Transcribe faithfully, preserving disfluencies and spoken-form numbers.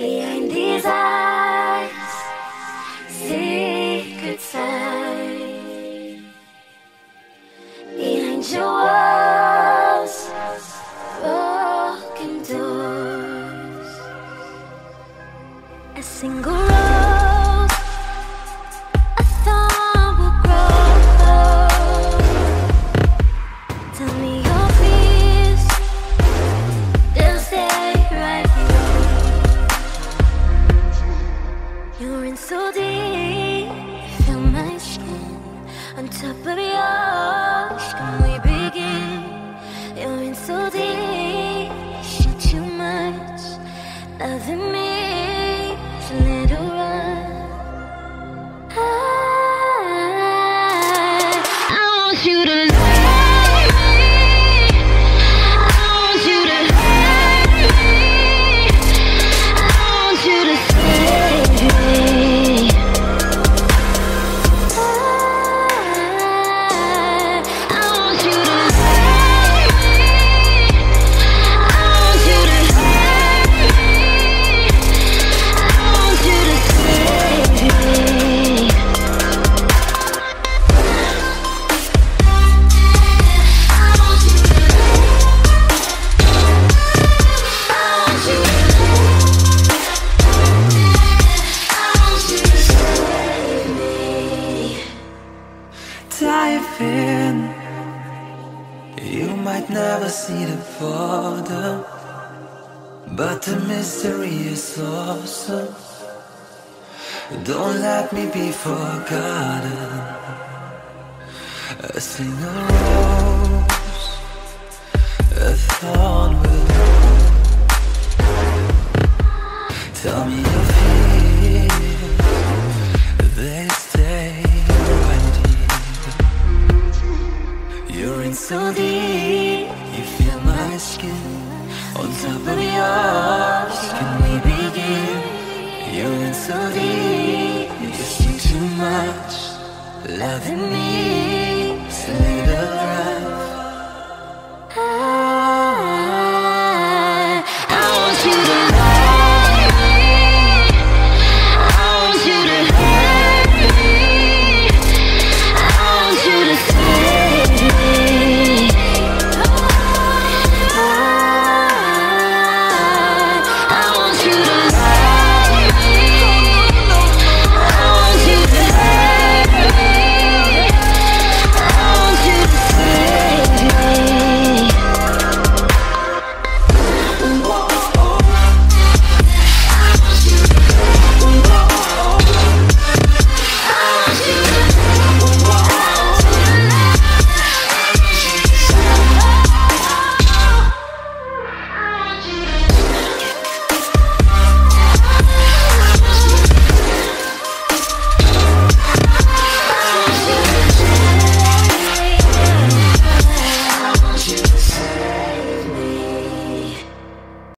Behind these eyes, secret sign. Behind your walls, broken doors. A single rose, a thorn will grow. Tell me your fears, they'll stay right here. You're in so deep, feel my skin on top of your skin. We begin. You're in so deep, shit too much, loving me, so little run. I, I want you to. Dive in. You might never see the border, but the mystery is awesome. Don't let me be forgotten. A single rose, a thorn will grow. Tell me your fears, they stay. You're in so deep, you feel my skin on top of yours. Can we begin? You're in so deep, you see too much, loving me, so little rough.